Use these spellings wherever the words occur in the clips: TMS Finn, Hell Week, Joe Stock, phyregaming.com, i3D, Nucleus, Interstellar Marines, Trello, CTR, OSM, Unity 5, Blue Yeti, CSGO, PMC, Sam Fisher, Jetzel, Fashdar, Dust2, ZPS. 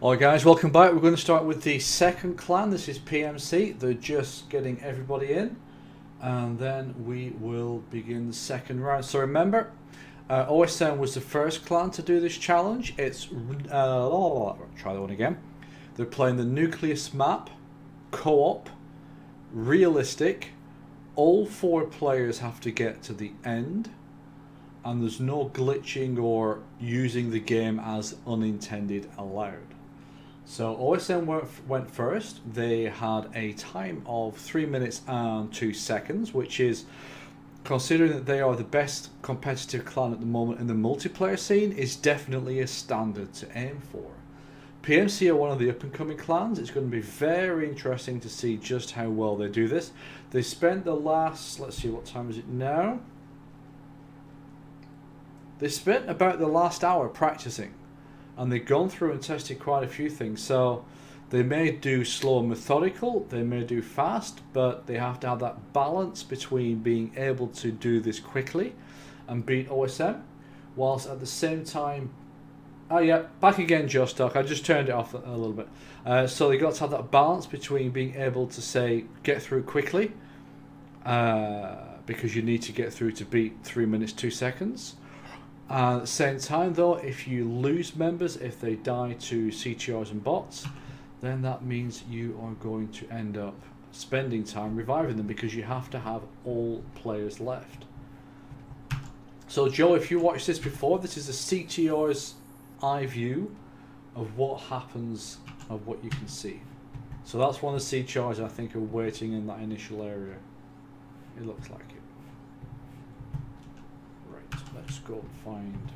Alright guys, welcome back. We're going to start with the second clan. This is PMC. They're just getting everybody in. And then we will begin the second round. So remember, OSM was the first clan to do this challenge. It's... try that one again. They're playing the Nucleus map, co-op, realistic. All four players have to get to the end. And there's no glitching or using the game as unintended allowed. So OSM went first. They had a time of 3 minutes and 2 seconds, which is, considering that they are the best competitive clan at the moment in the multiplayer scene, is definitely a standard to aim for. PMC are one of the up-and-coming clans. It's going to be very interesting to see just how well they do this. They spent the last, let's see, what time is it now? They spent about the last hour practicing, and they've gone through and tested quite a few things. So they may do slow and methodical, they may do fast, but they have to have that balance between being able to do this quickly and beat OSM, whilst at the same time... Oh yeah, back again, Joe Stock. I just turned it off a little bit. So they got to have that balance between being able to, say, get through quickly, because you need to get through to beat 3 minutes, 2 seconds. At the same time though, if you lose members, if they die to CTRs and bots, then that means you are going to end up spending time reviving them, because you have to have all players left. So Joe, if you watched this before, this is a CTR's eye view of what happens, of what you can see. So that's one of the CTRs I think are waiting in that initial area. It looks like it. Let's go and find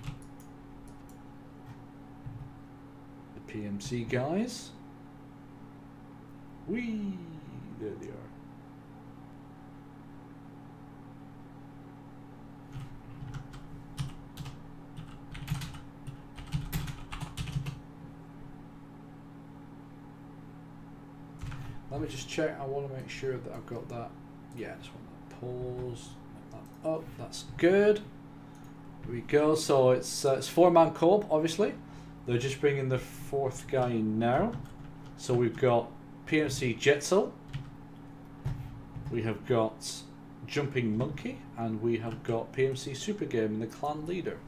the PMC guys. Whee! There they are. Let me just check. I want to make sure that I've got that. Yeah, I just want that pause. That up. That's good. Here we go. So it's four-man co-op, obviously. They're just bringing the fourth guy in now. So we've got PMC Jetzel, we have got Jumping Monkey, and we have got PMC Supergame, the clan leader.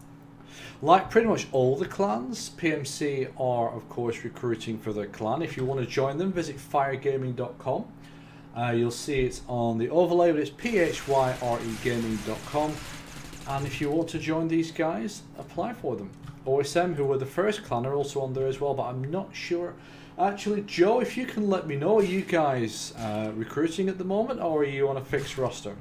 Like pretty much all the clans, PMC are, of course, recruiting for their clan. If you want to join them, visit phyregaming.com. You'll see it's on the overlay, but it's phyregaming.com. And if you want to join these guys, apply for them. OSM, who were the first clan, are also on there as well, but I'm not sure. Actually, Joe, if you can let me know, are you guys recruiting at the moment, or are you on a fixed roster?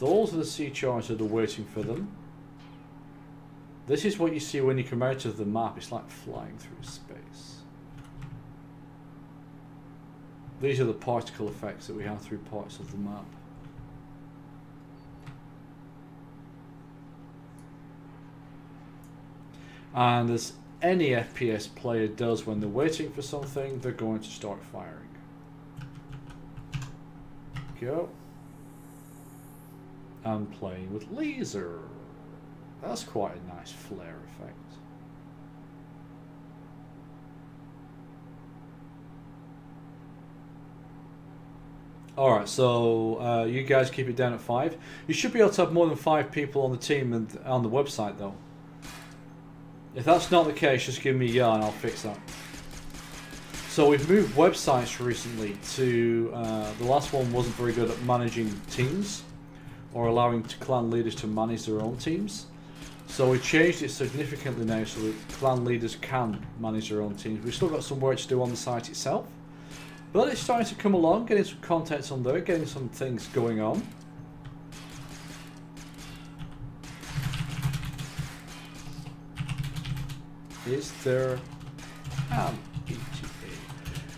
Those are the sea charts that are waiting for them. This is what you see when you come out of the map. It's like flying through space. These are the particle effects that we have through parts of the map. And as any FPS player does when they're waiting for something, they're going to start firing. Go. And playing with laser. That's quite a nice flare effect. Alright, so you guys keep it down at 5. You should be able to have more than 5 people on the team and on the website though. If that's not the case, just give me a yarn, I'll fix that. So we've moved websites recently to... the last one wasn't very good at managing teams, or allowing clan leaders to manage their own teams. So we changed it significantly now so that clan leaders can manage their own teams. We've still got some work to do on the site itself, but it's starting to come along, getting some contents on there, getting some things going on. Is there an ETA?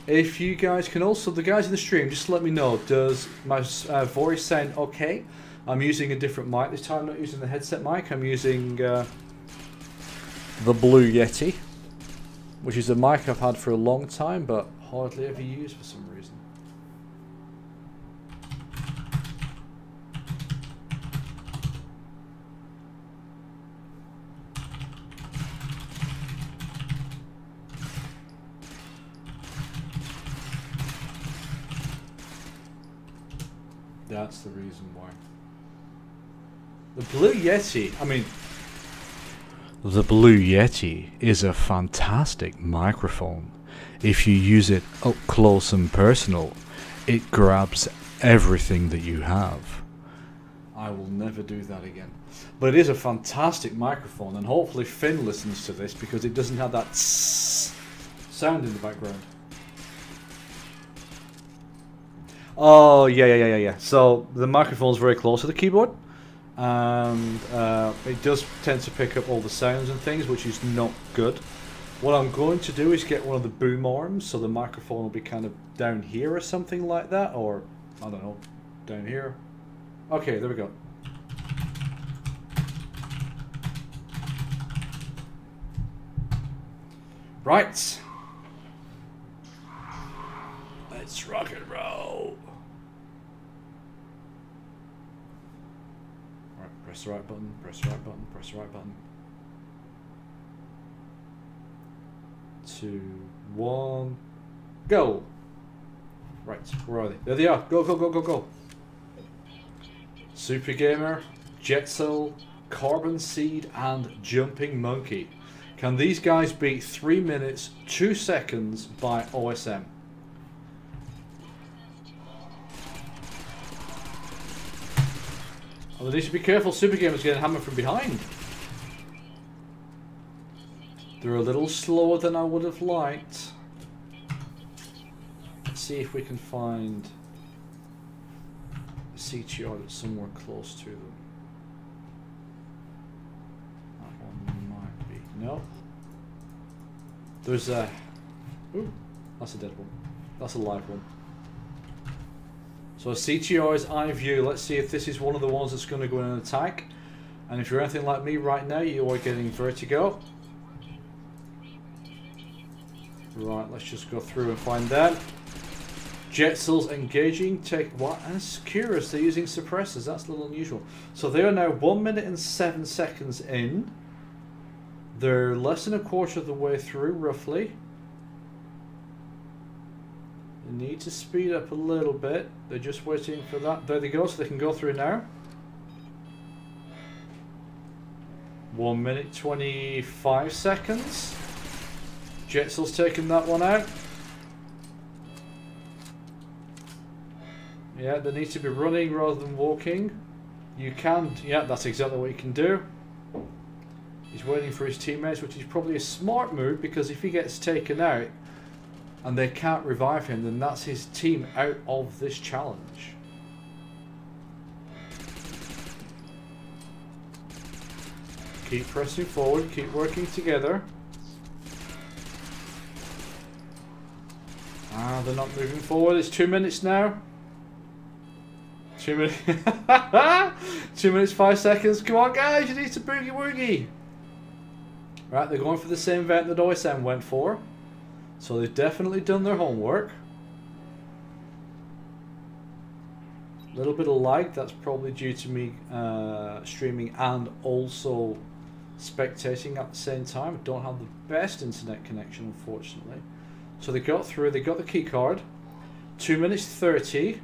If you guys can also, the guys in the stream, just let me know, does my voice sound okay? I'm using a different mic this time, I'm not using the headset mic, I'm using the Blue Yeti. which is a mic I've had for a long time, but hardly ever used for some reason. That's the reason why. The Blue Yeti, I mean... The Blue Yeti is a fantastic microphone. If you use it up close and personal, it grabs everything that you have. I will never do that again. But it is a fantastic microphone, and hopefully Finn listens to this because it doesn't have that sound in the background. Oh, yeah. So the microphone's very close to the keyboard, and it does tend to pick up all the sounds and things, which is not good. What I'm going to do is get one of the boom arms, so the microphone will be kind of down here or something like that, or, I don't know, down here. Okay, there we go. Right. Let's rock and roll. Press the right button, press the right button, press the right button. 2, 1, go! Right, where are they? There they are! Go! Super Gamer, Jetzel, Carbon Seed, and Jumping Monkey. Can these guys beat 3 minutes, 2 seconds by OSM? Well, they should be careful, Super Gamer's getting hammered from behind. They're a little slower than I would have liked. Let's see if we can find a CTR that's somewhere close to them. That one might be. No. There's a... Ooh, that's a dead one. That's a live one. So CTR is eye view. Let's see if this is one of the ones that's going to go in and attack. And if you're anything like me right now, you are getting vertigo. Right, let's just go through and find that. Jetzel's engaging. Take what? And it's curious, they're using suppressors. That's a little unusual. So they are now 1 minute and 7 seconds in. They're less than a quarter of the way through, roughly. They need to speed up a little bit. They're just waiting for that. There they go, so they can go through now. 1 minute 25 seconds. Jetzel's taking that one out. Yeah, they need to be running rather than walking. You can, yeah, that's exactly what you can do. He's waiting for his teammates, which is probably a smart move, because if he gets taken out and they can't revive him, then that's his team out of this challenge. Keep pressing forward, keep working together. Ah, they're not moving forward. It's 2 minutes now. 2 minutes. 2 minutes, 5 seconds. Come on, guys, you need to boogie woogie. Right, they're going for the same event that OSM went for. So they've definitely done their homework. A little bit of lag, that's probably due to me streaming and also spectating at the same time. Don't have the best internet connection, unfortunately. So they got through, they got the key card. 2 minutes 30.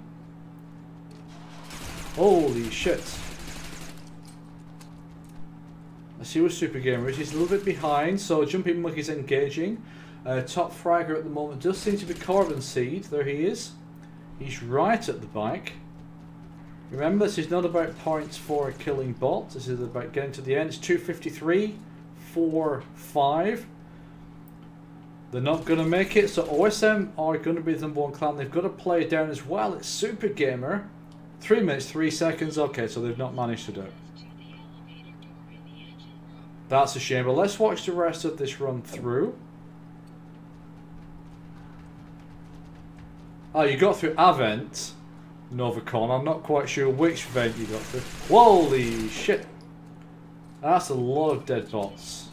Holy shit. I see where Super Gamer is. He's a little bit behind, so Jumping Monkey's engaging. Top fragger at the moment does seem to be Carbon Seed. There he is. He's right at the back. Remember, this is not about points for a killing bot. This is about getting to the end. It's 2:53, 4:05. They're not going to make it. So OSM are going to be the #1 clan. They've got to play down as well. It's Super Gamer. 3 minutes, 3 seconds. Okay, so they've not managed to do it. That's a shame. But let's watch the rest of this run through. Oh, you got through Avent, Novacon. I'm not quite sure which vent you got through. Holy shit. That's a lot of dead bots.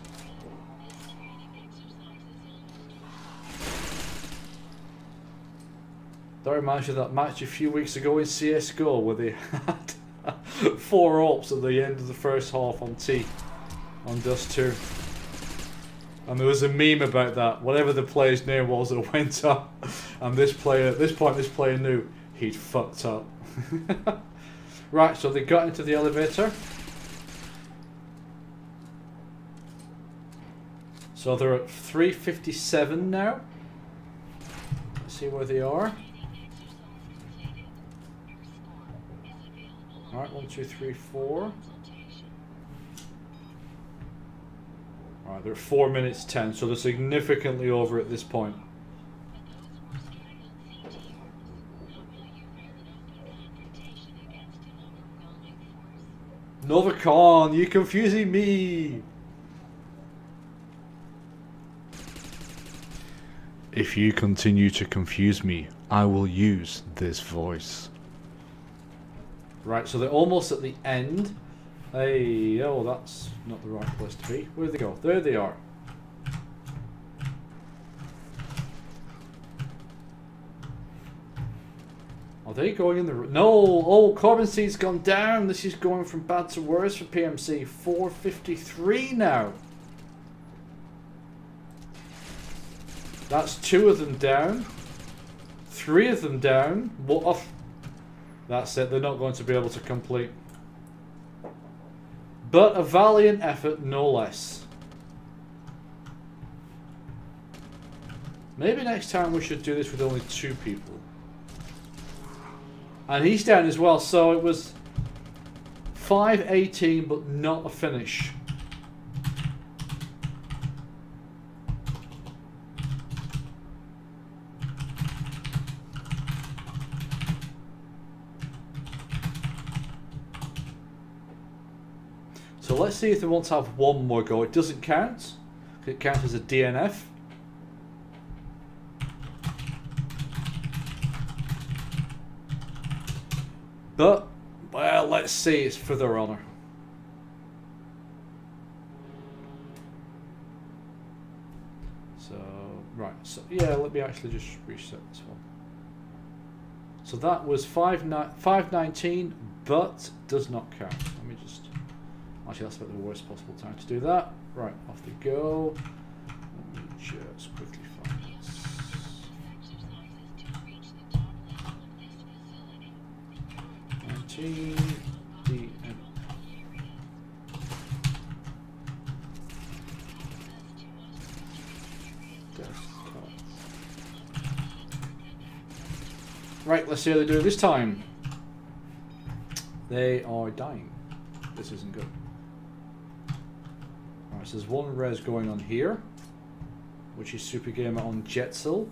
Don't remind you that match a few weeks ago in CSGO where they had 4 ults at the end of the first half on T, on Dust2. And there was a meme about that, whatever the player's name was that went up. And this player, at this point, this player knew he'd fucked up. Right, so they got into the elevator. So they're at 357 now. Let's see where they are. Alright, 1, 2, 3, 4. Alright, they're 4 minutes 10, so they're significantly over at this point. Novacon, you're confusing me! If you continue to confuse me, I will use this voice. Right, so they're almost at the end. Hey, oh, that's not the right place to be. Where'd they go? There they are. Are they going in the... No! Oh, carbon seed's gone down. This is going from bad to worse for PMC. 453 now. That's 2 of them down. 3 of them down. What off? That's it. They're not going to be able to complete. But a valiant effort, no less. Maybe next time we should do this with only 2 people. And he's down as well, so it was 5-18, but not a finish. So let's see if they want to have 1 more go. It doesn't count, because it counts as a DNF. But, well, let's see, it's for their honour. So, right, so yeah, let me actually just reset this one. So that was 5:19, but does not count. Let me just... Actually, that's about the worst possible time to do that. Right, off they go. Let me just quickly find this. Right, let's see how they do it this time. They are dying. This isn't good. Alright, so there's 1 res going on here, which is Super Gamer on Jetzel.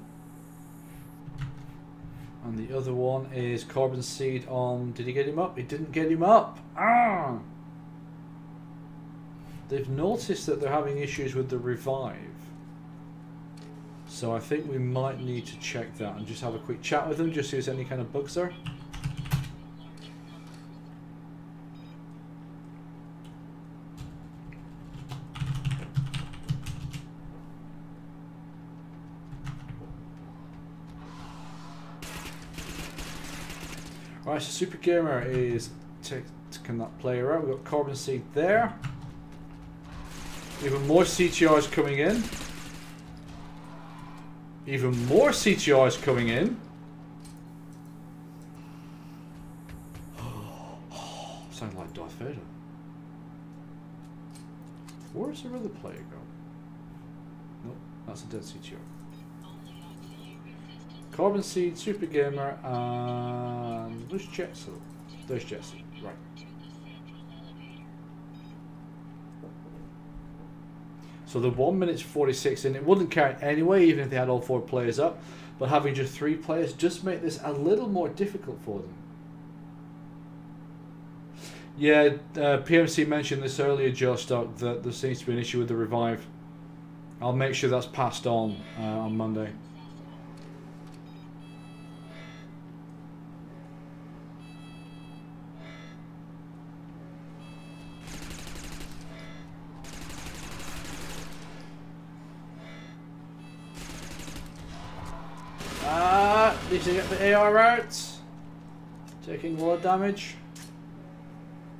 And the other one is Carbon Seed on... Did he get him up? He didn't get him up! Ah! They've noticed that they're having issues with the revive. So I think we might need to check that and just have a quick chat with them, just see if there's any kind of bugs there. Right, so Super Gamer is taking that player out. We've got Carbon Seed there. Even more CTRs coming in. Even more CTRs coming in. Oh, sound like Darth Vader. Where's the other player go? Nope, that's a dead CTR. Carbon Seed, Super Gamer, and where's Jetzel? There's Jetzel, right. So the 1:46 in, it wouldn't count anyway, even if they had all 4 players up, but having just 3 players just make this a little more difficult for them. Yeah, PMC mentioned this earlier, Joe Stock, that there seems to be an issue with the revive. I'll make sure that's passed on Monday. to get the AR out. Taking a lot of damage.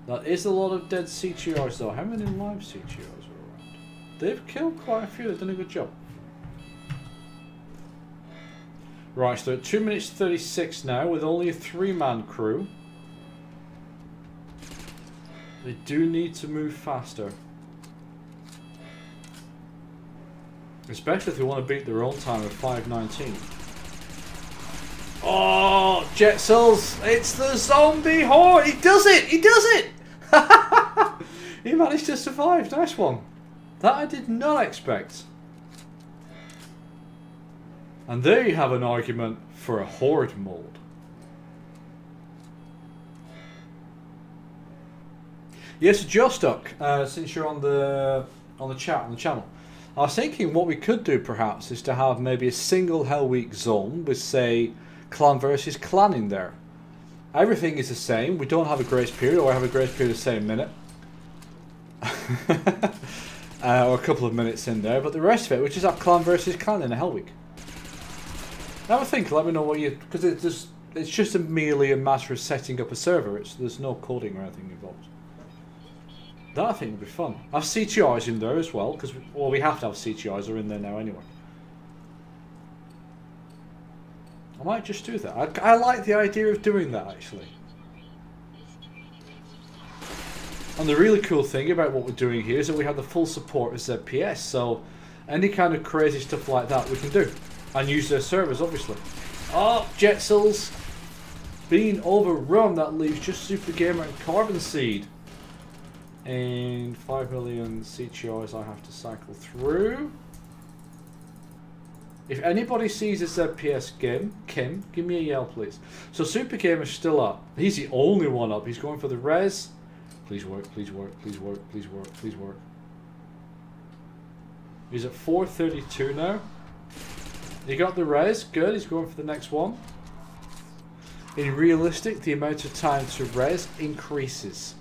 That is a lot of dead CTRs though. How many live CTRs are around? They've killed quite a few. They've done a good job. Right, so 2 minutes 36 now with only a 3-man crew. They do need to move faster. Especially if they want to beat their own time of 5:19. Oh, Jet Souls! It's the zombie horde! He does it! He does it! He managed to survive. Nice one. That I did not expect. And there you have an argument for a horde mold. Yes, Joe Stuck, since you're on the chat, on the channel. I was thinking what we could do perhaps is to have maybe a single Hell Week zone with, say, clan versus clan in there. Everything is the same. We don't have a grace period, or I have a grace period the same minute. Or a couple of minutes in there, but the rest of it, we just have clan versus clan in a Hell Week. Have a think, let me know what you... Because it's just merely a matter of setting up a server. There's no coding or anything involved. That I think would be fun. I have CTRs in there as well, because we have to have CTRs, are in there now anyway. I might just do that. I like the idea of doing that actually. And the really cool thing about what we're doing here is that we have the full support of ZPS, so any kind of crazy stuff like that we can do. And use their servers obviously. Oh, Jetsel's being overrun, that leaves just Super Gamer and Carbon Seed. And 5 million CTRs I have to cycle through. If anybody sees a ZPS game, Kim, give me a yell please. So Super Gamer's still up. He's the only one up. He's going for the res. Please work, please work, please work, please work, please work. He's at 4:32 now. He got the res. Good. He's going for the next one. In realistic, the amount of time to res increases.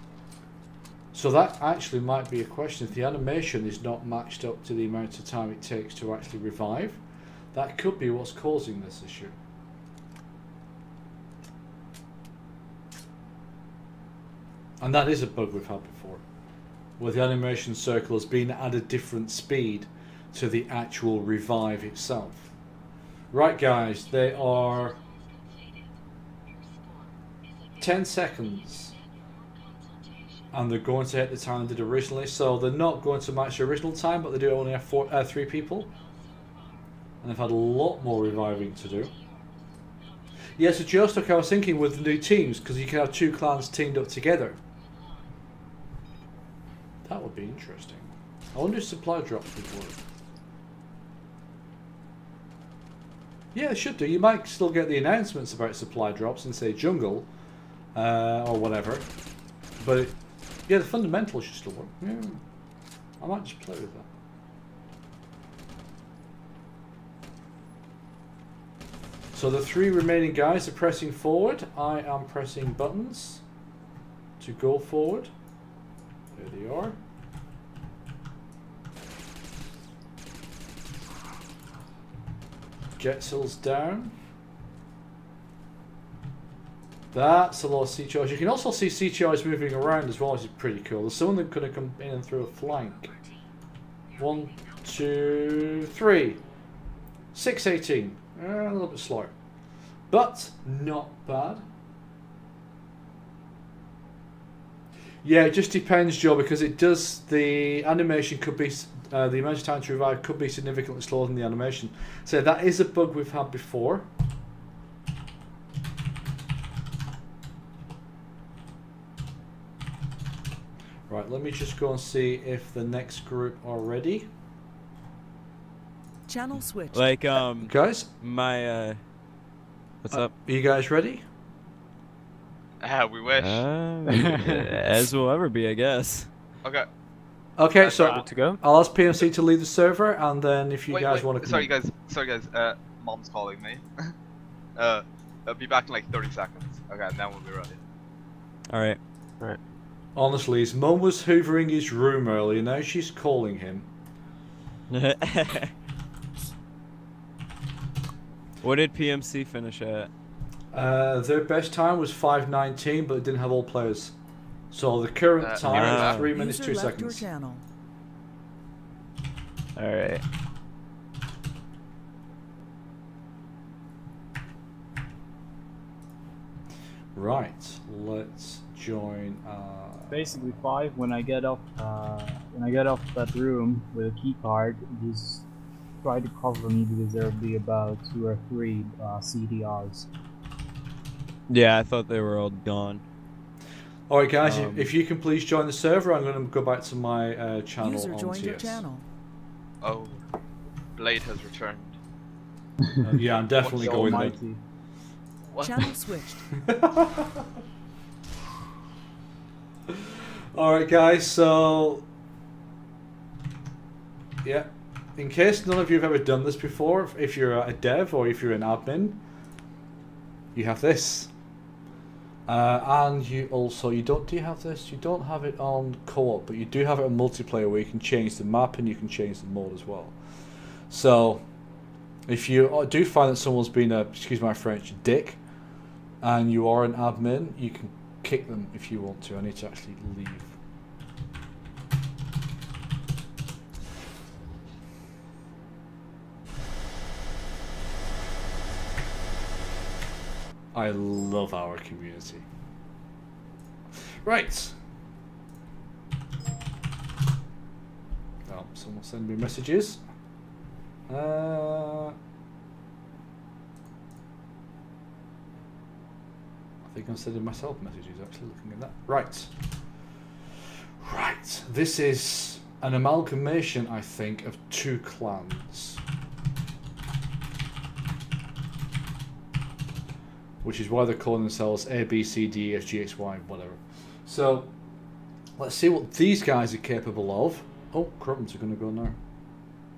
So that actually might be a question. If the animation is not matched up to the amount of time it takes to actually revive, that could be what's causing this issue. And that is a bug we've had before, where the animation circle has been at a different speed to the actual revive itself. Right guys, they are 10 seconds. And they're going to hit the time they did originally, so they're not going to match the original time, but they do only have three people. And they've had a lot more reviving to do. Yeah, so Joestock, I was thinking with the new teams, because you can have 2 clans teamed up together. That would be interesting. I wonder if supply drops would work. Yeah, it should do. You might still get the announcements about supply drops in, say, Jungle, or whatever. But... yeah, the fundamentals should still work. Yeah. I might just play with that. So the 3 remaining guys are pressing forward. I am pressing buttons to go forward. There they are. Jetsel's down. That's a lot of CTRs. You can also see CTRs moving around as well, which is pretty cool. There's someone that could have come in and through a flank. 1, 2, 3. 6:18. A little bit slow. But not bad. Yeah, it just depends, Joe, because it does... the animation could be... the amount of time to revive could be significantly slower than the animation. So that is a bug we've had before. Right, let me just go and see if the next group are ready. Channel switch. Like, guys? My, what's up? Are you guys ready? Ah, we wish. As we'll ever be, I guess. Okay. Okay, that's so to go. I'll ask PMC to leave the server, and then if you guys want to... Sorry guys, mom's calling me. I'll be back in like 30 seconds. Okay, and then we'll be ready. Alright. Alright. Honestly, his mum was hoovering his room earlier, now she's calling him. What did PMC finish at? Their best time was 5:19, but it didn't have all players. So the current time is 3 minutes 2 seconds. All right. Right. Let's join. Basically, 5 when I get off. When I get off that room with a keycard, just try to cover me because there'll be about 2 or 3 CTRs. Yeah, I thought they were all gone. All right, guys. If you can please join the server, I'm going to go back to my channel. User joined your channel. Oh, Blade has returned. Yeah, I'm definitely going there. What? Channel switched. All right, guys. So, yeah. In case none of you have ever done this before, if you're a dev or if you're an admin, you have this. And you also, do you have this? You don't have it on co-op, but you do have it on multiplayer where you can change the map and you can change the mode as well. So, if you do find that someone's been a, excuse my French, dick, and you are an admin, you can kick them if you want to. I need to actually leave. I love our community. Right. Oh, someone send me messages. I think I'm sending myself messages, actually, looking at that. Right. Right. This is an amalgamation, I think, of 2 clans. Which is why they're calling themselves A, B, C, D, E, F, G, H, Y, whatever. So, let's see what these guys are capable of. Oh, crumbs are going to go now.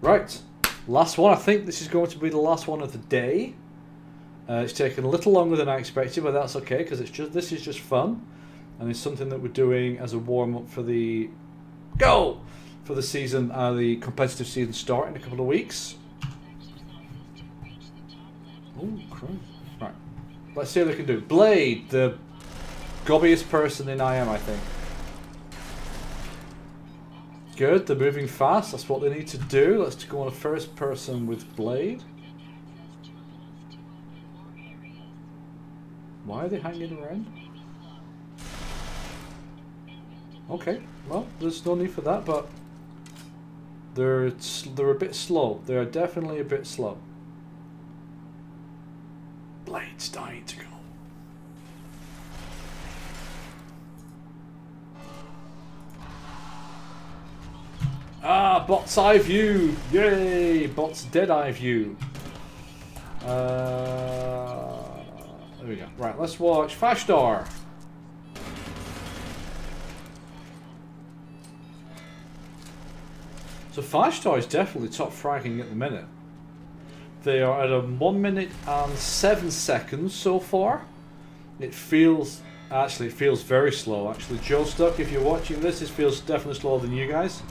Right, last one. I think this is going to be the last one of the day. It's taken a little longer than I expected, but that's okay because it's just this is just fun, and it's something that we're doing as a warm up for the season, the competitive season start in a couple of weeks. Oh, crumbs. Let's see what they can do. Blade, the gobbiest person in IM, I think. Good, they're moving fast. That's what they need to do. Let's go on a first person with Blade. Why are they hanging around? Okay, well, there's no need for that, but they're a bit slow. They are definitely a bit slow. Blade's dying to go. Ah, bot's eye view! Yay! Bot's dead eye view. There we go. Right, let's watch Fashdar. So Fashdar is definitely top fragging at the minute. They are at a 1 minute and 7 seconds so far. It feels, actually, it feels very slow. Actually, Joe Stuck, if you're watching this, it feels definitely slower than you guys.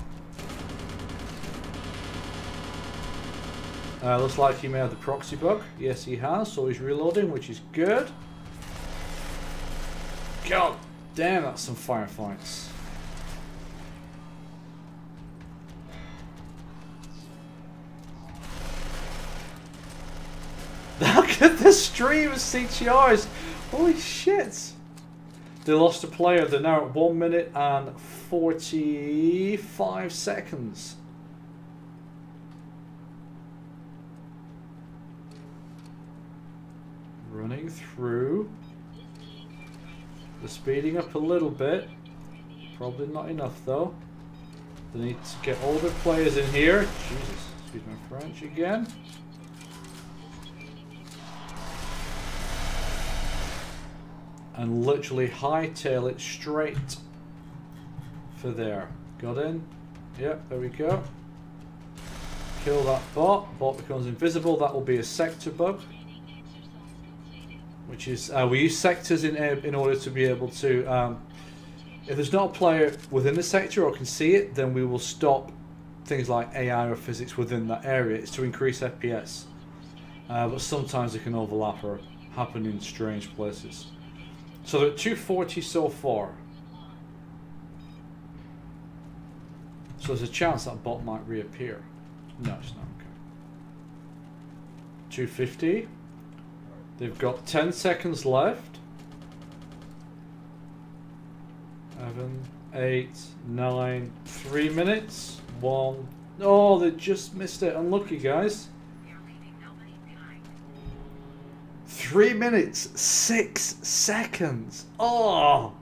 Looks like he may have the proxy bug. Yes, he has. So he's reloading, which is good. God damn, that's some firefights. Look at this stream of CTRs! Holy shit! They lost a player. They're now at 1 minute and 45 seconds. Running through. They're speeding up a little bit. Probably not enough though. They need to get all the players in here. Jesus, excuse my French again. And literally hightail it straight for there. Got in. Yep, there we go. Kill that bot. Bot becomes invisible. That will be a sector bug. Which is, we use sectors in order to be able to, if there's not a player within the sector or can see it, then we will stop things like AI or physics within that area. It's to increase FPS. but sometimes they can overlap or happen in strange places. So they're at 240 so far. So there's a chance that bot might reappear. No, it's not. Okay. 250. They've got 10 seconds left. 7, 8, 9, 3 minutes. 1. Oh, they just missed it. Unlucky, guys. 3 minutes, 6 seconds. Oh!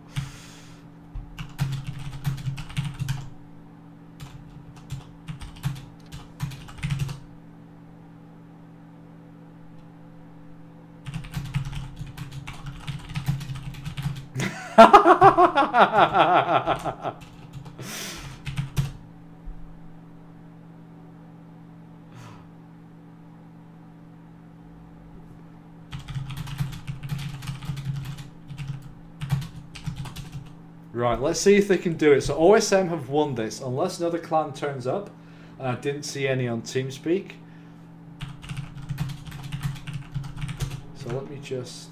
Right, let's see if they can do it. So OSM have won this, unless another clan turns up. And I didn't see any on TeamSpeak. So let me just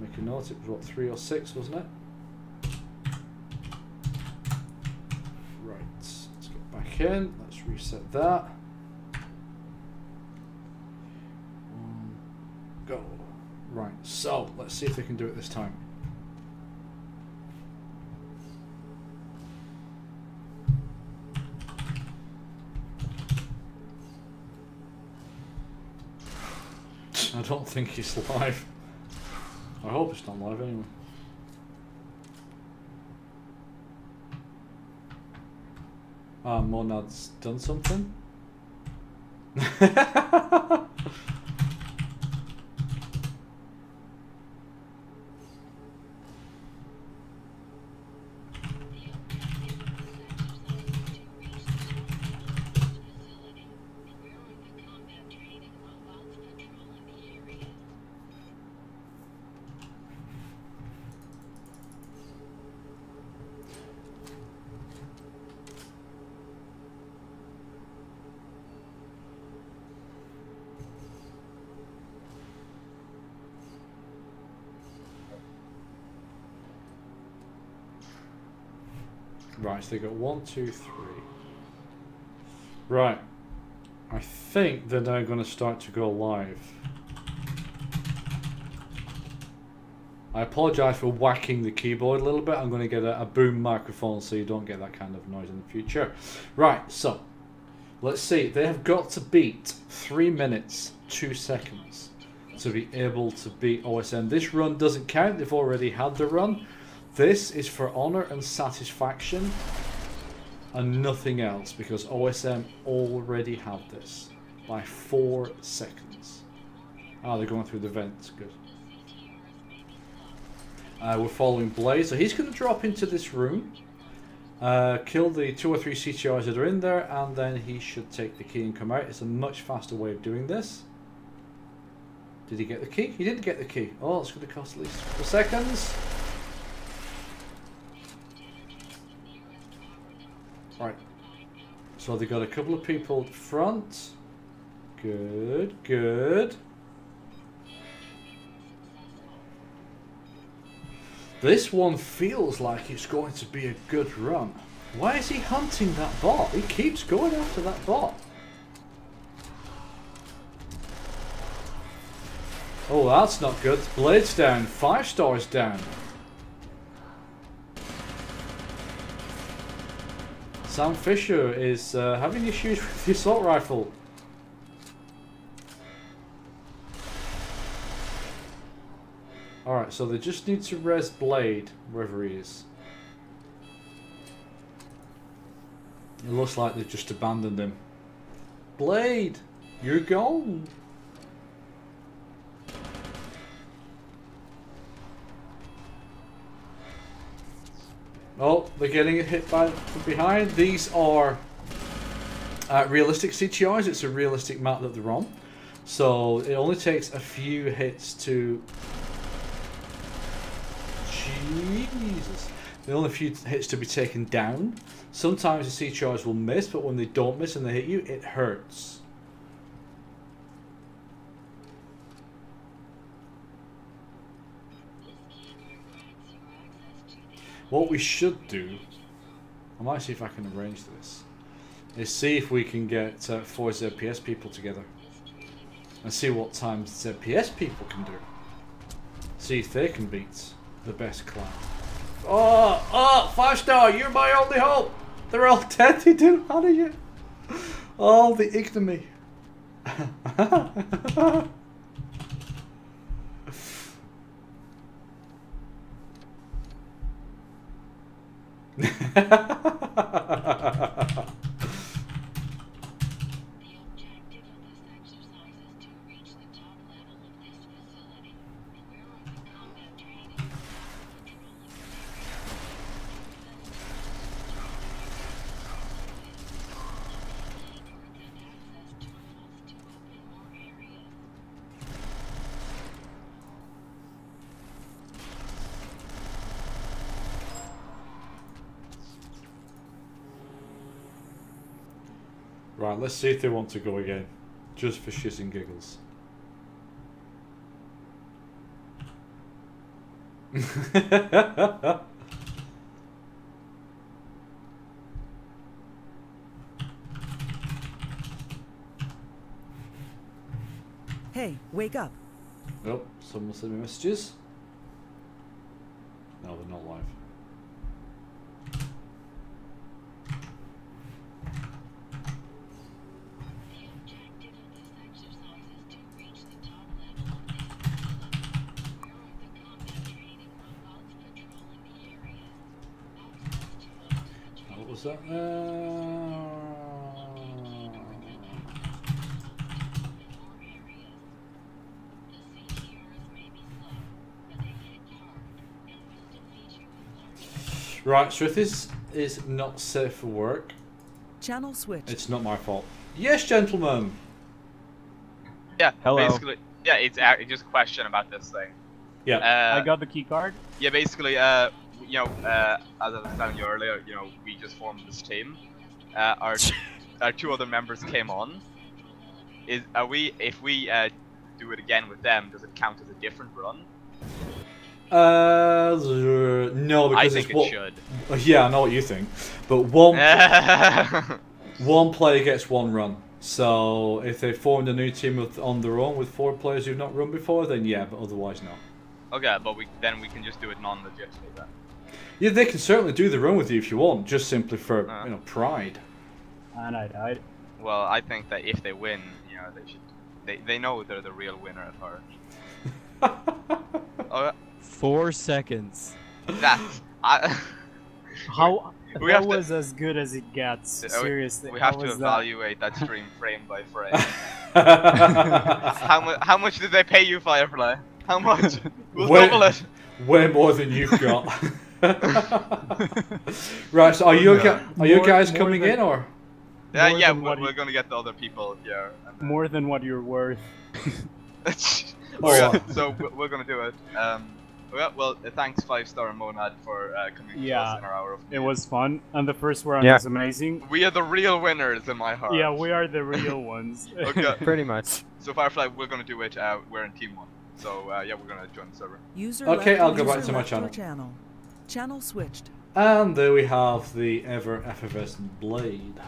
make a note. It was what, 3 or 6, wasn't it? Right, let's get back in. Let's reset that. Go. Right, so let's see if they can do it this time. I don't think he's live. I hope it's not live anyway. Ah, Monad's done something. Right, so they got 1, 2, 3. Right. I think they're now going to start to go live. I apologise for whacking the keyboard a little bit. I'm going to get a boom microphone so you don't get that kind of noise in the future. Right, so let's see. They have got to beat 3 minutes, 2 seconds to be able to beat OSM. This run doesn't count. They've already had the run. This is for honor and satisfaction and nothing else, because OSM already had this by 4 seconds. Ah, oh, they're going through the vents. Good. We're following Blaze, so he's going to drop into this room, kill the 2 or 3 CTRs that are in there, and then he should take the key and come out. It's a much faster way of doing this. Did he get the key? He didn't get the key. Oh, it's going to cost at least 4 seconds. Right, so they got a couple of people up front. Good, good. This one feels like it's going to be a good run. Why is he hunting that bot? He keeps going after that bot. Oh, that's not good. Blade's down, 5 stars down. Sam Fisher is having issues with the assault rifle. Alright, so they just need to res Blade, wherever he is. It looks like they've just abandoned him. Blade, you're gone. Oh, they're getting hit by from behind. These are realistic CTRs. It's a realistic map that they're on. So it only takes a few hits to... Jesus. There are only a few hits to be taken down. Sometimes the CTRs will miss, but when they don't miss and they hit you, it hurts. What we should do, I might see if I can arrange this, is see if we can get four ZPS people together and see what times ZPS people can do. See if they can beat the best clan. Oh, oh, 5-star, you're my only hope. They're all dead, you do, how do you? Oh, the ignominy. Right, let's see if they want to go again, just for shits and giggles. Hey, wake up. Oh, someone sent me messages. No, they're not live. Right, so if this is not safe for work, channel switch. It's not my fault. Yes, gentlemen. Yeah. Hello. Basically, yeah, it's just a question about this thing. Yeah. I got the key card. Yeah, basically, you know, as I was telling you earlier, you know, we just formed this team. Our two other members came on. If we do it again with them, does it count as a different run? No, because I think it should. Yeah, I know what you think, but one player gets one run. So if they formed a new team on their own with four players who've not run before, then yeah, but otherwise no. Okay, but then we can just do it non-legitimately then. Yeah, they can certainly do the run with you if you want, just simply for you know, pride. And I died. Well, I think that if they win, you know, they should. They know they're the real winner of her. Okay. 4 seconds. That was as good as it gets. Seriously, we have to evaluate that stream frame by frame. How much did they pay you, Firefly? How much? We'll double it. Way more than you've got. Right. So are you guys coming in or? Yeah. We're gonna get the other people here. More than what you're worth. Oh, yeah. So we're gonna do it. Well, thanks 5-star and Monad for coming to us in our hour of media. It was fun, and the first round was amazing. We are the real winners in my heart. Yeah, we are the real ones. Okay, pretty much. So Firefly, we're gonna do it. We're in team 1, so yeah, we're gonna join the server. Okay, I'll go back to my channel. Channel switched. And there we have the ever effervescent Blade.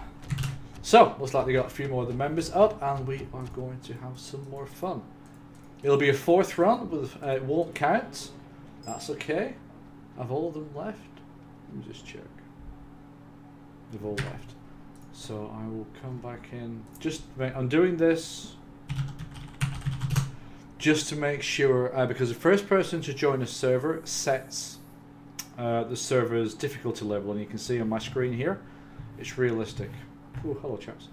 So looks like we got a few more of the members up, and we are going to have some more fun. It'll be a 4th run, but it won't count. That's okay. Have all of them left? Let me just check. They've all left. So I will come back in. I'm doing this just to make sure, because the first person to join a server sets the server's difficulty level, and you can see on my screen here, it's realistic. Oh, hello chaps.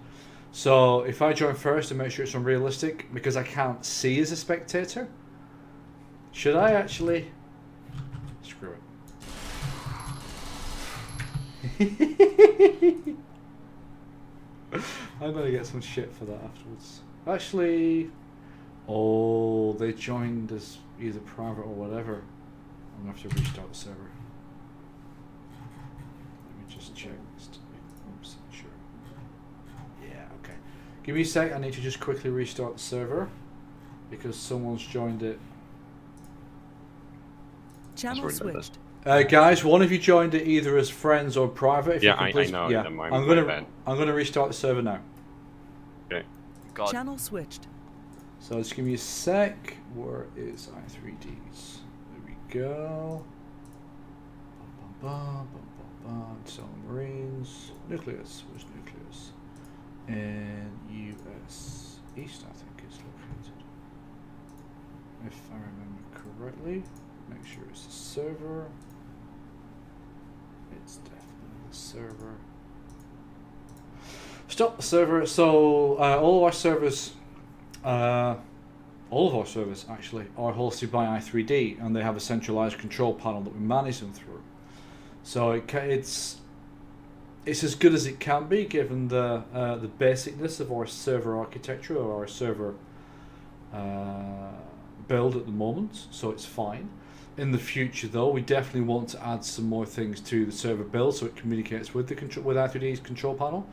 So if I join first and make sure it's unrealistic, because I can't see as a spectator, should I actually? Screw it. I'm gonna get some shit for that afterwards. Actually, oh, they joined as either private or whatever. I'm gonna have to restart the server. Let me just check. Give me a sec, I need to just quickly restart the server because someone's joined it. Channel switched. Guys, one of you joined it either as friends or private. If you can please... I know. Yeah. I'm gonna restart the server now. Okay. God. Channel switched. So just give me a sec. Where is i3Ds? There we go. Interstellar Marines. Nucleus. Where's Nucleus? And US East, I think it's located. If I remember correctly. Make sure it's the server. It's definitely the server. Stop the server. So all of our servers actually are hosted by i3D, and they have a centralized control panel that we manage them through. So it's as good as it can be, given the basicness of our server architecture or our server build at the moment. So it's fine. In the future, though, we definitely want to add some more things to the server build so it communicates with the i3D's control panel,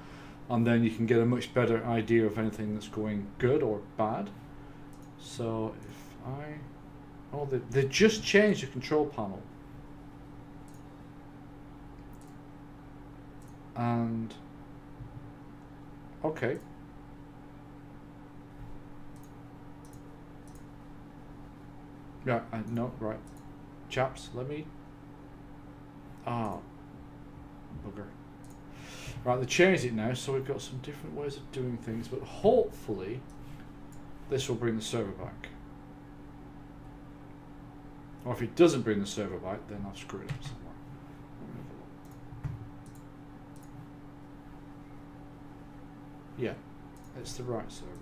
and then you can get a much better idea of anything that's going good or bad. So if I... oh, they just changed the control panel. And... okay. Yeah, I know, right. Chaps, let me... ah, bugger. Right, they changed it now, so we've got some different ways of doing things, but hopefully this will bring the server back. Or if it doesn't bring the server back, then I've screwed up somewhere. Yeah, it's the right server.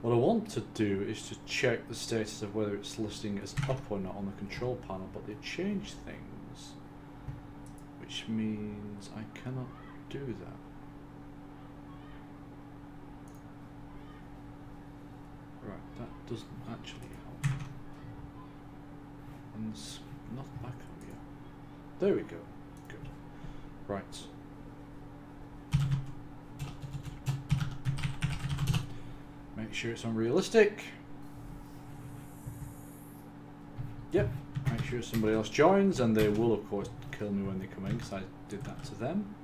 What I want to do is to check the status of whether it's listing as up or not on the control panel, but they changed things, which means I cannot do that. Right, that doesn't actually help. And it's not back up yet. There we go. Good. Right. Make sure it's unrealistic. Yep. Make sure somebody else joins, and they will, of course, kill me when they come in because I did that to them.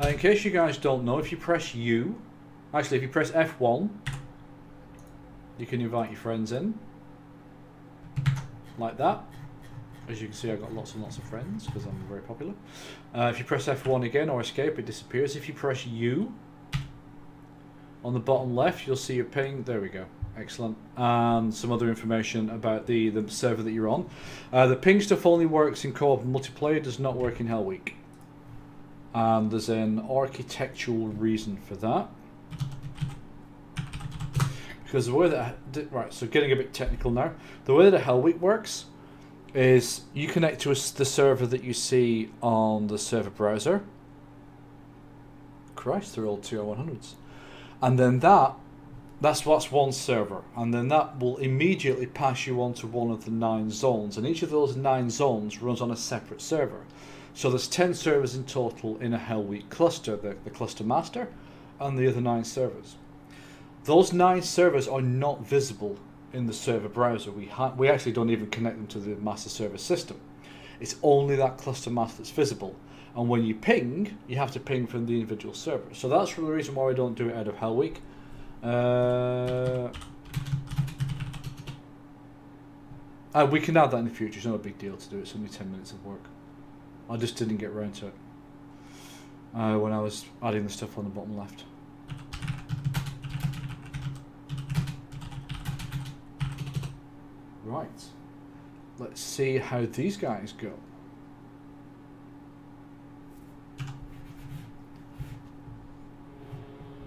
In case you guys don't know, if you press U, actually, if you press F1, you can invite your friends in. Like that. As you can see, I've got lots and lots of friends because I'm very popular. If you press F1 again or escape, it disappears. If you press U on the bottom left, you'll see a ping. There we go. Excellent. And some other information about the server that you're on. The ping stuff only works in co-op multiplayer. Does not work in Hell Week. And there's an architectural reason for that. Because the way that... right, so getting a bit technical now. The way that a Hell Week works... is you connect to the server that you see on the server browser. Christ, they're all 20100s. And then that's what's one server. And then that will immediately pass you on to one of the 9 zones. And each of those 9 zones runs on a separate server. So there's 10 servers in total in a Hell Week cluster. The cluster master and the other 9 servers. Those 9 servers are not visible in the server browser. We actually don't even connect them to the master server system. It's only that cluster master that's visible, and when you ping, you have to ping from the individual server. So that's the reason why I don't do it out of Hell Week. We can add that in the future. It's not a big deal to do it. It's only 10 minutes of work. I just didn't get around to it when I was adding the stuff on the bottom left. Right, let's see how these guys go.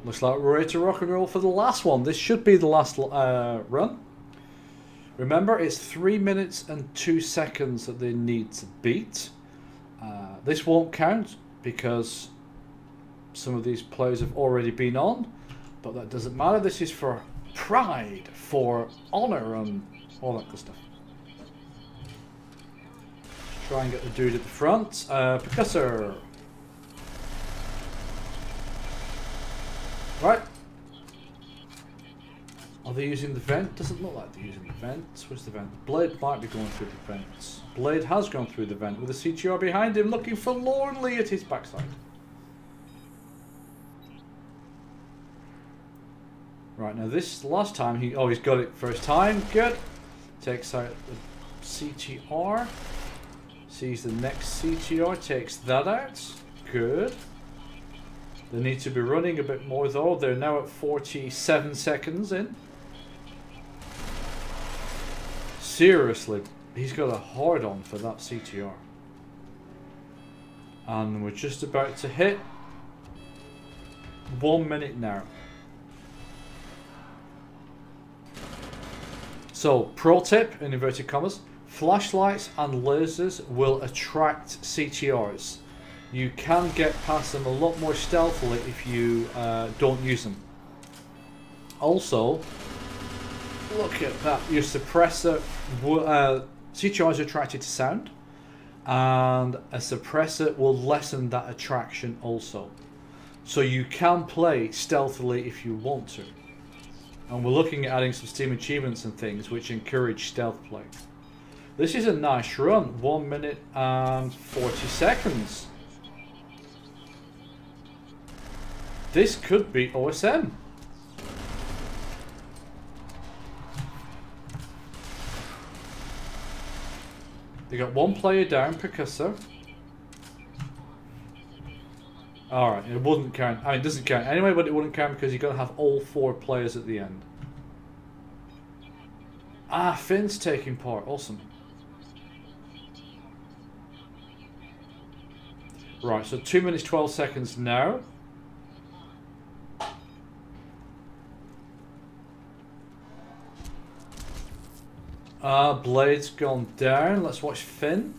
Looks like we're ready to rock and roll for the last one. This should be the last run. Remember, it's 3 minutes and 2 seconds that they need to beat. This won't count because some of these players have already been on, but that doesn't matter. This is for pride, for honor, and all that good stuff. Try and get the dude at the front. Precursor. Right. Are they using the vent? Doesn't look like they're using the vent. Where's the vent? The Blade might be going through the vents. Blade has gone through the vent with a CTR behind him, looking forlornly at his backside. Right, now this last time he... Oh, he's got it first time. Good. Takes out the CTR. Sees the next CTR. Takes that out. Good. They need to be running a bit more though. They're now at 47 seconds in. Seriously, he's got a hard on for that CTR. And we're just about to hit 1 minute now. So, pro tip, in inverted commas, flashlights and lasers will attract CTRs. You can get past them a lot more stealthily if you don't use them. Also, look at that. Your suppressor... CTRs are attracted to sound, and a suppressor will lessen that attraction also. So you can play stealthily if you want to. And we're looking at adding some Steam achievements and things which encourage stealth play. This is a nice run. 1 minute and 40 seconds. This could be OSM. They got one player down, Precursor. Alright, it wouldn't count. I mean, it doesn't count anyway, but it wouldn't count because you've got to have all four players at the end. Ah, Finn's taking part. Awesome. Right, so 2 minutes 12 seconds now. Blade's gone down. Let's watch Finn.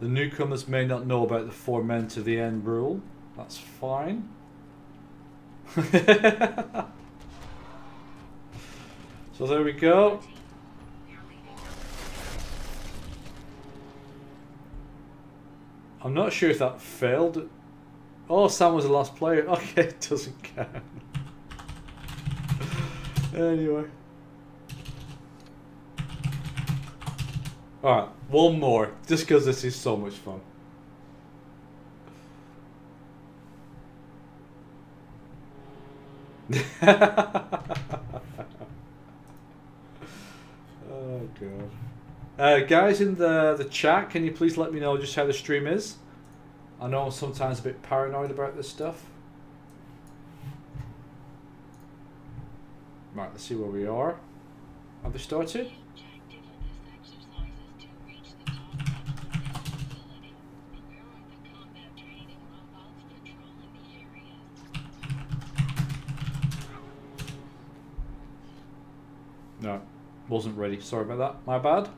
The newcomers may not know about the 4 men to the end rule. That's fine. So there we go. I'm not sure if that failed. Oh, Sam was the last player. Okay, it doesn't count. Anyway. Alright, one more. Just because this is so much fun. Oh, God. Guys in the chat, can you please let me know just how the stream is? I know I'm sometimes a bit paranoid about this stuff. Right, let's see where we are. Have they started? No, wasn't ready. Sorry about that. My bad.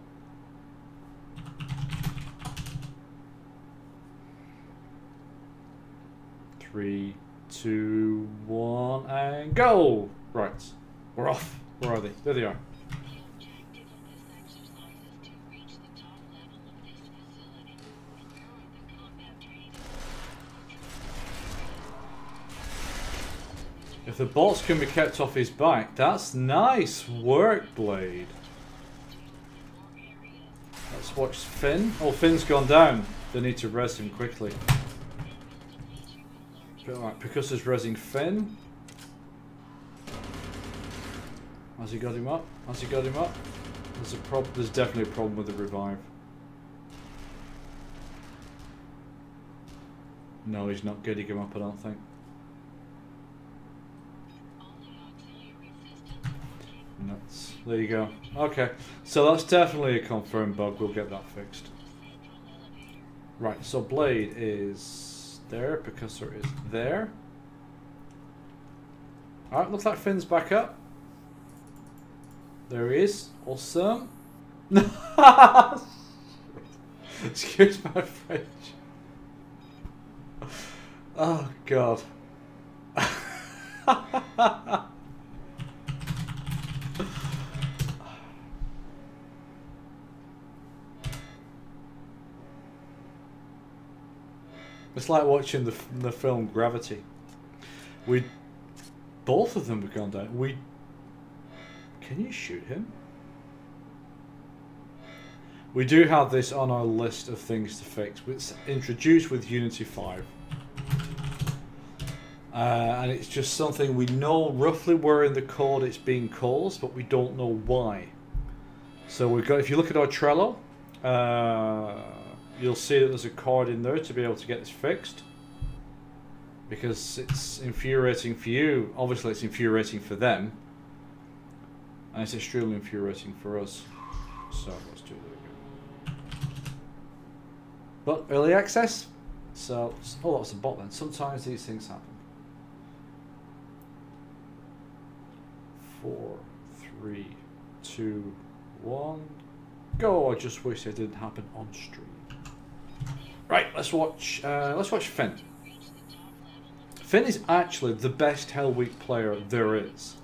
Three, two, one, and go! Right. We're off. Where are they? There they are. If the bolts can be kept off his back, that's nice work, Blade. Let's watch Finn. Oh, Finn's gone down. They need to res him quickly. Alright, Picussa's resing Finn. Has he got him up? Has he got him up? There's a problem. There's definitely a problem with the revive. No, he's not getting him up, I don't think. Nuts. There you go. Okay, so that's definitely a confirmed bug. We'll get that fixed. Right, so Blade is there. Precursor is there. Alright, looks like Finn's back up. There he is. Awesome. Excuse my French. Oh, God. It's like watching the film Gravity. We, both of them have gone down. We, can you shoot him? We do have this on our list of things to fix. It's introduced with Unity 5. And it's just something we know roughly where in the code it's being caused, but we don't know why. So we've got, if you look at our Trello, you'll see that there's a card in there to be able to get this fixed. Because it's infuriating for you. Obviously it's infuriating for them. And it's extremely infuriating for us. So let's do that. But early access, so oh, that was a bot then. Sometimes these things happen. 4, 3, 2, 1, go! I just wish it didn't happen on stream. Right, let's watch Finn. Finn is actually the best Hell Week player there is,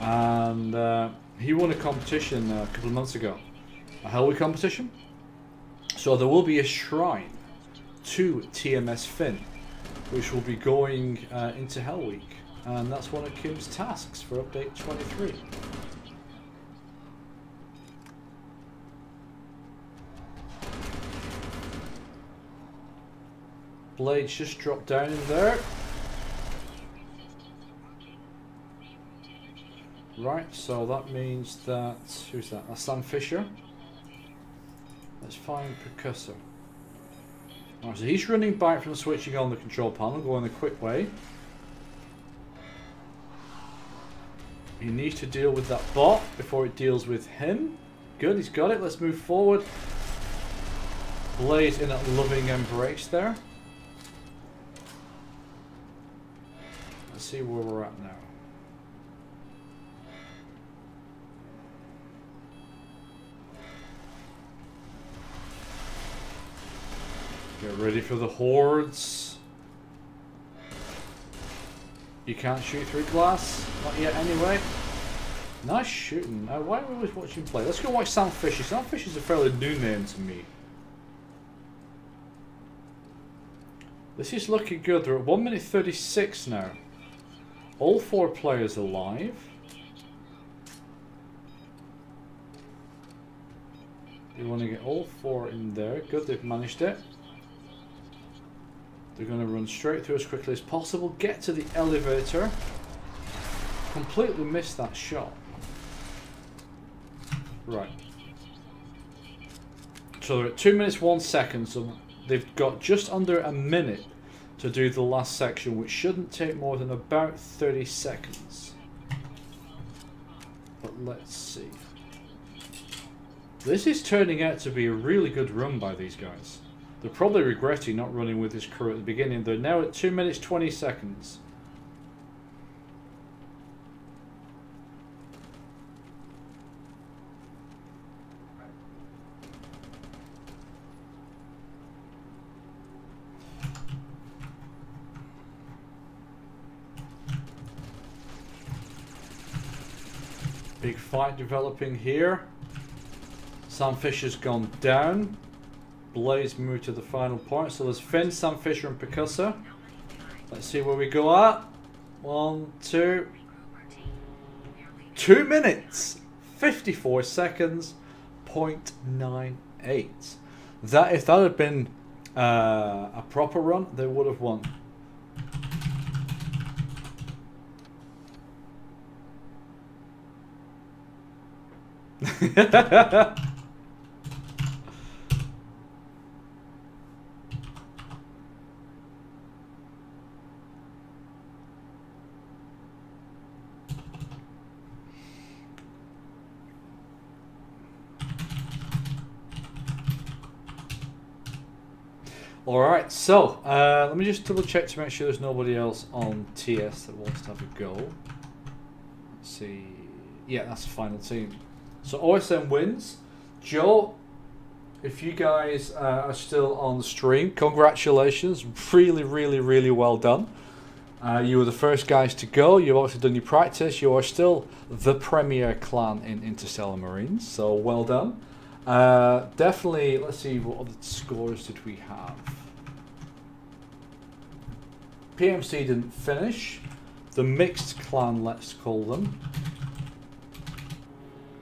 and he won a competition a couple of months ago, a Hell Week competition. So there will be a shrine to TMS Finn, which will be going into Hell Week. And that's one of Kim's tasks for update 23. Blades just dropped down in there. Right, so that means that, who's that? That's Sam Fisher. Let's find Precursor. Alright, so he's running back from switching on the control panel, going the quick way. He needs to deal with that bot before it deals with him. Good, he's got it. Let's move forward. Blade in that loving embrace there. Let's see where we're at now. Get ready for the hordes. You can't shoot through glass. Not yet anyway. Nice shooting. Now, why are we always watching play? Let's go watch Sam Fisher. Sam Fisher's a fairly new name to me. This is looking good. They're at 1 minute 36 now. All four players alive. You want to get all four in there. Good, they've managed it. They're going to run straight through as quickly as possible. Get to the elevator. Completely missed that shot. Right. So they're at 2 minutes 1 second. So they've got just under a minute to do the last section, which shouldn't take more than about 30 seconds. But let's see. This is turning out to be a really good run by these guys. They're probably regretting not running with this crew at the beginning. They're now at 2 minutes 20 seconds. Big fight developing here. Sam Fisher's gone down. Blaze moved to the final point. So there's Finn, Sam Fisher and Precursor. Let's see where we go at. 1, 2. 2 minutes, 54 seconds, 0.98. That, if that had been a proper run, they would have won. Alright, so let me just double check to make sure there's nobody else on TS that wants to have a go. Let's see. Yeah, that's the final team. So OSM wins. Joe, if you guys are still on the stream, congratulations. Really, really, really well done. You were the first guys to go. You've also done your practice. You are still the premier clan in Interstellar Marines, so well done. Definitely, let's see, what other scores did we have? PMC didn't finish. The mixed clan, let's call them,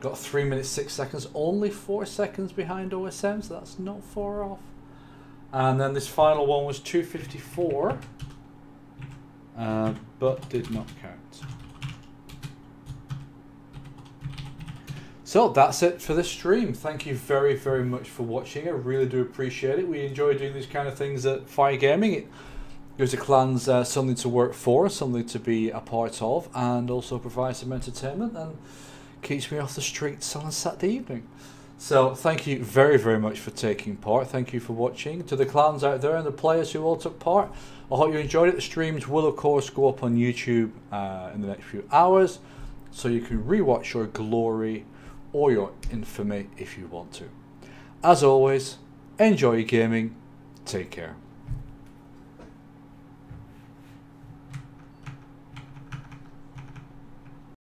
got 3 minutes 6 seconds, only 4 seconds behind OSM, so that's not far off. And then this final one was 2:54, but did not count. So that's it for this stream. Thank you very, very much for watching. I really do appreciate it. We enjoy doing these kind of things at PhyreGaming. It gives the clans something to work for, something to be a part of, and also provides some entertainment and keeps me off the streets on a Saturday evening. So thank you very, very much for taking part. Thank you for watching. To the clans out there and the players who all took part, I hope you enjoyed it. The streams will, of course, go up on YouTube in the next few hours, so you can rewatch your glory or your infamy if you want to. As always, enjoy your gaming. Take care.